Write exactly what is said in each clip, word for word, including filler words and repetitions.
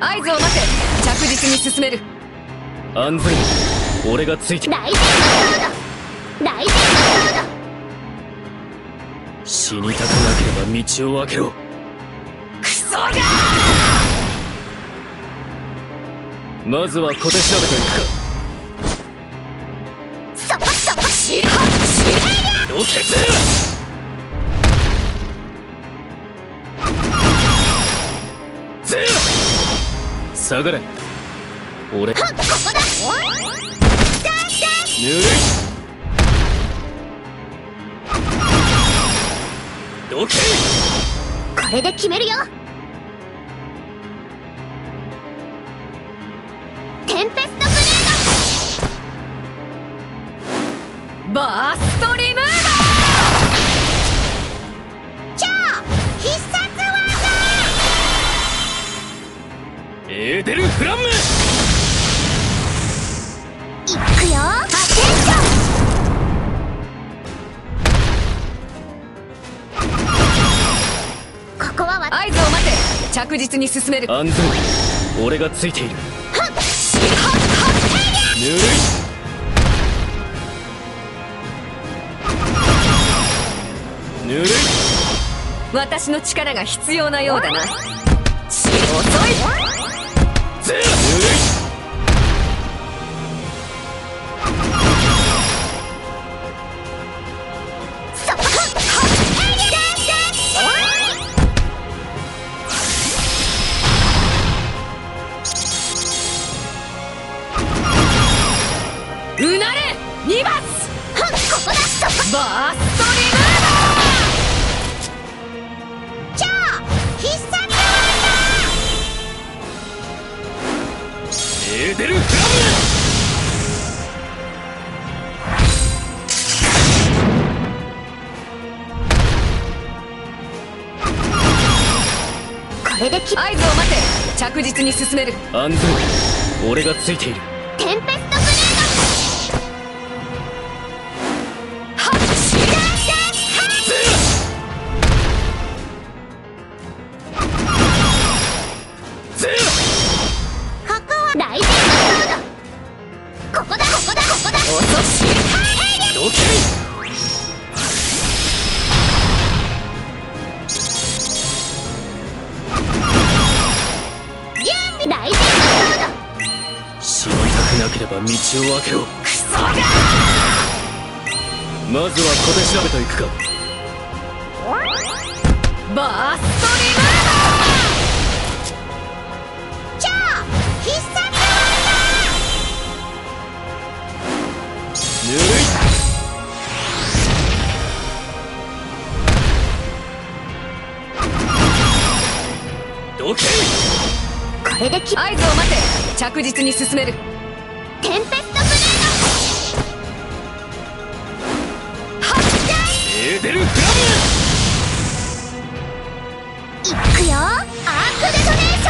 合図を待て。着実に進める。安全、俺がついて。大戦争だ。大戦争だ。死にたくなければ道を開けろ。クソがー。まずは小手調べといくか。どけず。ず。下がれ。俺。ここだ。ぬるい。どけ。これで決めるよ。テンペストグレード。バーストリムーバー。エーデルフランム。いくよ。アテンション。ここはわ。合図を待て。着実に進める。安全、俺がついている。はっ、ぬるい。ぬるい。私の力が必要なようだな。遅い。ぬるい。うなれにばつ。ここだ。バーストリムーバー。エーデルフラム。これでき。合図を待て。着実に進める。安全、俺がついている。テンペストグレード。はっ、しらせ。ゼロ。道を開けろ。クソがー。まずは小手調べといくか。バーストリムーバー。超必殺技だ。ぬるい。どけ。これでき。合図を待て。着実に進める。テンペストブレード。発電。エーデルフラム。いくよ。アークデトネーショ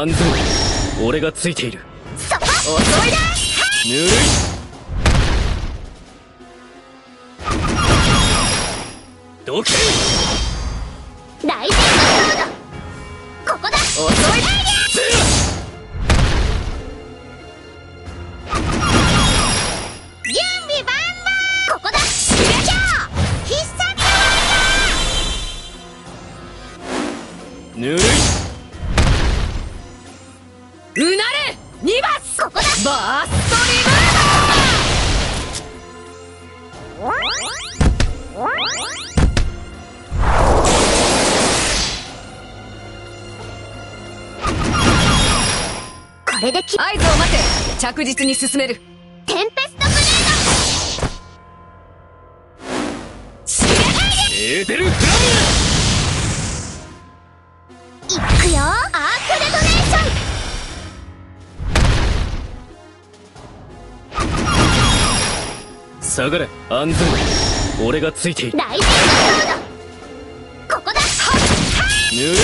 ン。安全、俺がついている。そこ。遅いな。ぬるい。どけ。大戦争だ。ここだ。遅い。準備万端。ここだ。死ぬ。必殺技だ。ぬるい。うなれにばつ。ここだ。バーストリムーバー。合図を待て。着実に進める。テンペストグレード。エーデルフラム。いくよ。アークデトネーション。下がれ。安全、俺がついている。大戦争だ。ここだ。ぬるい。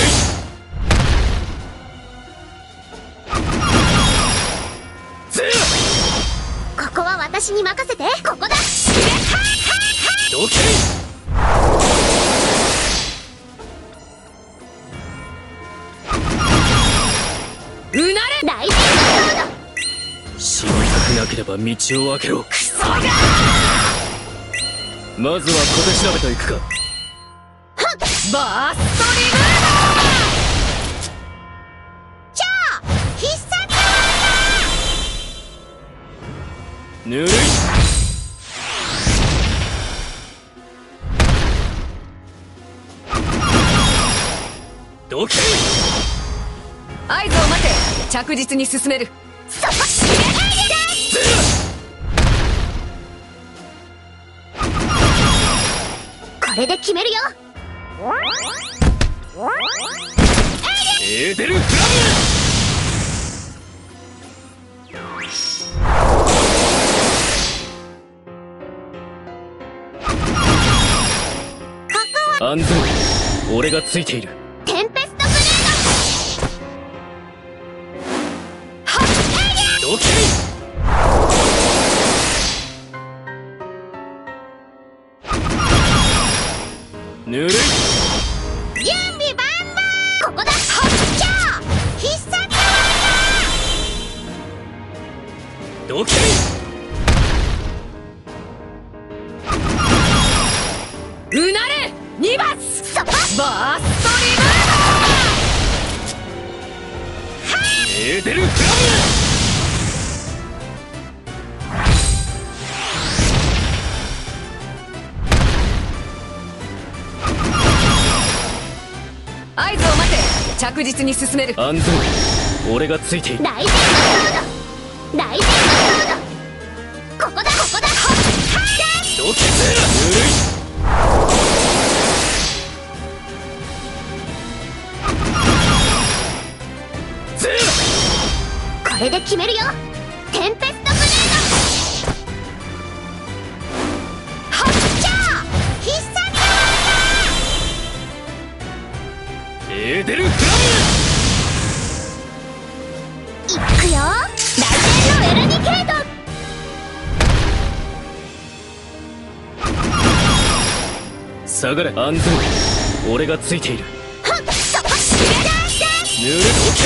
私に任せて。ここだ。どけ。うなれ。大事なこと。死にたくなければ道を開けろ。クソが。まずは小手調べといくか。バーストリグー。じゃあ必殺技。ぬるい。どけ。合図を待て。着実に進める。そこ知らないでだ。これで決めるよ。エーデルフラム。ここは安全。俺がついている。ぬるい。準備万端。ここだ。じゃあ必殺技。どけ。うなれ。二番。そこ。バーストリブード。エーデルフラム。合図を待て。着実に進める。安全。俺がついている。大事なこと。大事なこと。ここだ。ここだ。どけ。ぬるい。これで決めるよ。テンペストグレード。はっちゃあ必殺エーデルフラム。いくよ。大天のエルニケート。下がれ。安全。俺がついている。はっそこ知らないで。ぬるどけ。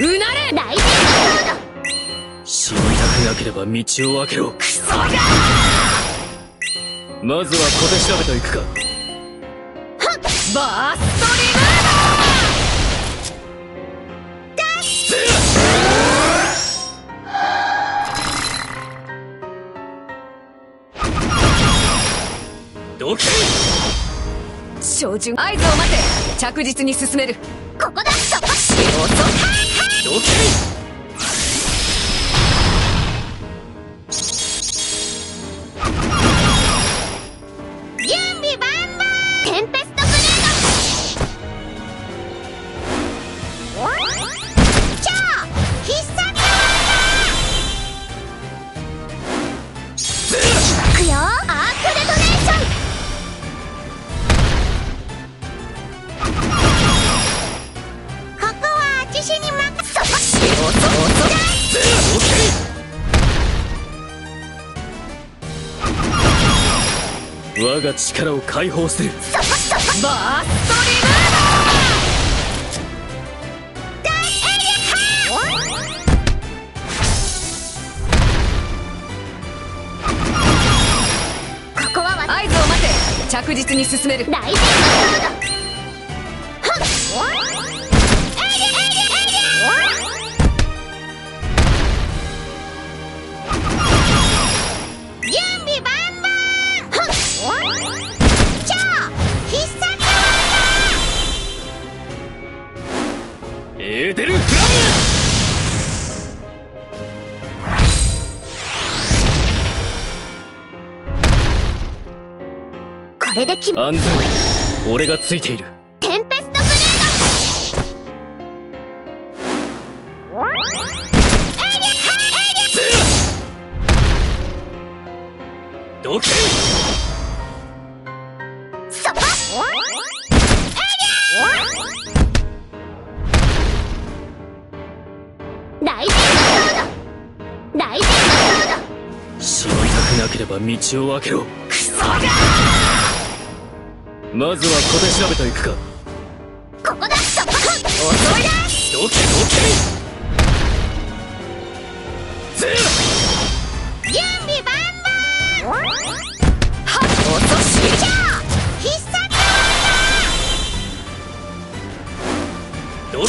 うなれ。大天のロード。死にたくなければ道を開けろ。クソが。まずは小手調べといくか。バーストリグード。ダッシュ。どけ。照準。合図を待て。着実に進める。ここだ。そこ。どけ。我が力を解放する。バーストリブード。ダッエリア。ここは合図を待て。着実に進める。大事なこと。エーデルフラム。これで決め。安全。俺がついている。テンペストグレード。どけ。そこ。大事な大事な死にたくなければ道を開けろ。クソがー。まずは小手調べといくか。ここだ。そこ襲いだ。どけどけ。ゼロ。準備万々。はっ。落としじゃ。必殺技。どけ。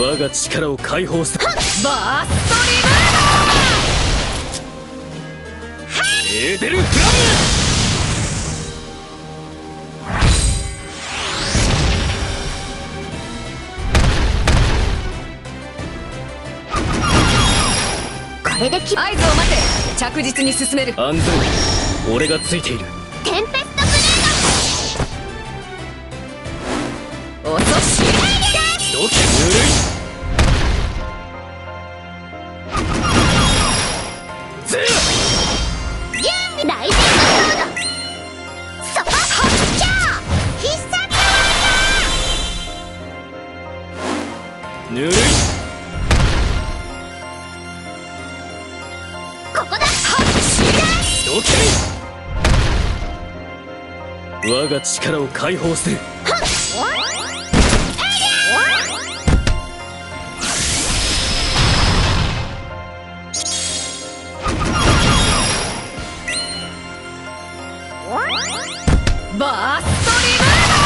我が力を解放する。バーストリガード。エーデルフラム。これでき。合図を待て。着実に進める。安全。俺がついている。テンペストブルード。落とし。どけ。ぬるい。ぬるい。ここだ。どけ。我が力を解放する。バーストリガード。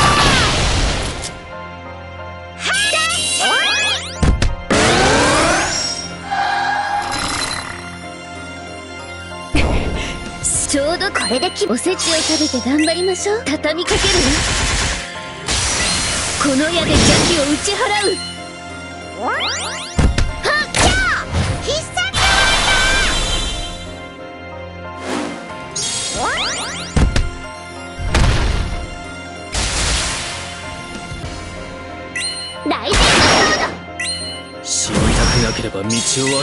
ちょうどこれでき。おせちを食べて頑張りましょう。畳みかけるわ。この矢で邪気を打ち払う。はっきゃー。必殺技。大事な。死にたくなければ道を開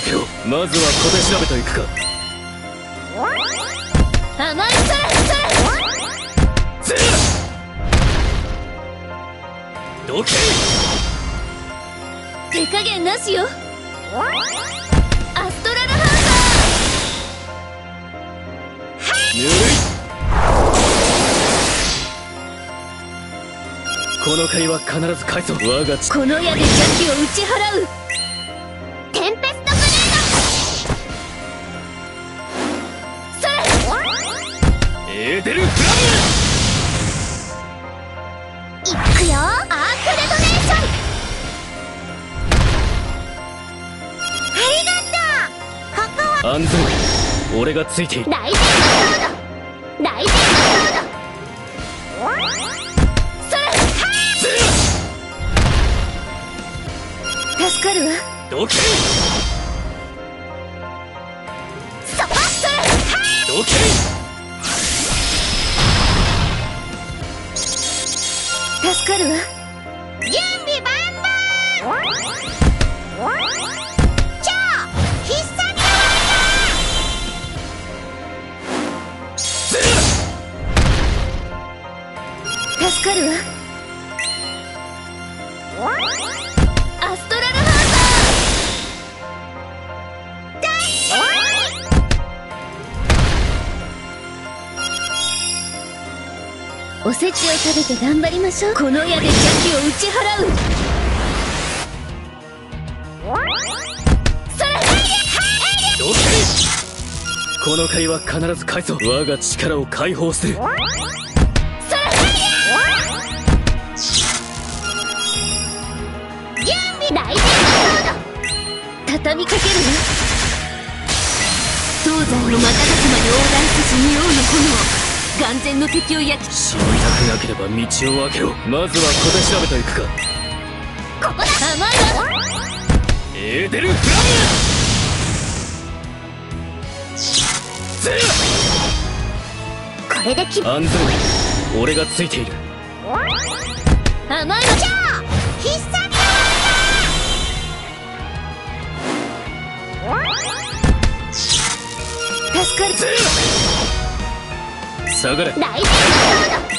けろ。まずは小手調べといくか。甘いさらさら。どけ。手加減なしよ。アストラルハンター。ぬるい。この回は必ず返そう。我がこの矢で邪気を打ち払う。テンペスト。エーデルフラム。いくよ。アークデトネーション。ありがとう。ここは安全。俺がついている。大事な。大事な。助かるわ。どけ。そこ。どけ。助かるわ。準備万々。超必殺技。助かるわ。アストラルハンター。おせちを食べて頑張りましょう。この矢で邪気を打ち払う。どけ。この回は必ず返そう。我が力を解放する。畳みかけるわ。東西を瞬く間に横断する妙の炎。眼前の敵を焼き。死にたくなければ道を開けろ。まずは小手調べといくか。ここだ。甘いわ。エーデルフラム。ゼロ。これでき。安全。俺がついている。甘いわ。じゃあ必殺技。助かる。ゼロ。下がれ。大丈夫。